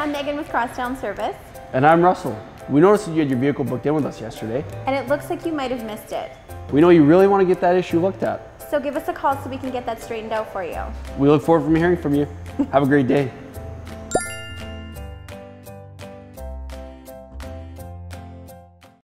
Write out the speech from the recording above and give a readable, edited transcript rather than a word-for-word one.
I'm Megan with Crosstown Service. And I'm Russel. We noticed that you had your vehicle booked in with us yesterday. And it looks like you might have missed it. We know you really want to get that issue looked at. So give us a call so we can get that straightened out for you. We look forward to hearing from you. Have a great day.